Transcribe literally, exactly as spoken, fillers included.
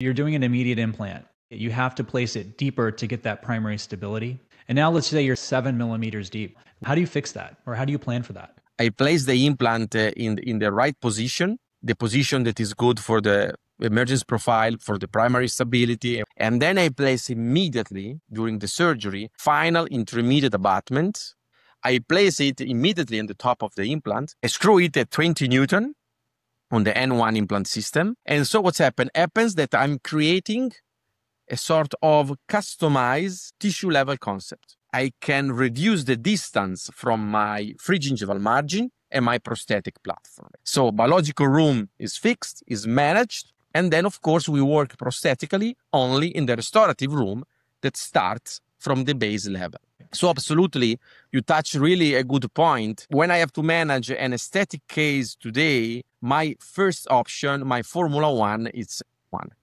You're doing an immediate implant. You have to place it deeper to get that primary stability. And now let's say you're seven millimeters deep. How do you fix that? Or how do you plan for that? I place the implant uh, in, in the right position, the position that is good for the emergence profile, for the primary stability. And then I place immediately during the surgery, final intermediate abutment. I place it immediately on the top of the implant. I screw it at twenty newton on the N one implant system. And so what's happened? Happens that I'm creating a sort of customized tissue level concept. I can reduce the distance from my free gingival margin and my prosthetic platform. So biological room is fixed, is managed. And then, of course, we work prosthetically only in the restorative room that starts from the base level. So absolutely, you touch really a good point. When I have to manage an aesthetic case today, my first option, my Formula One, it's one.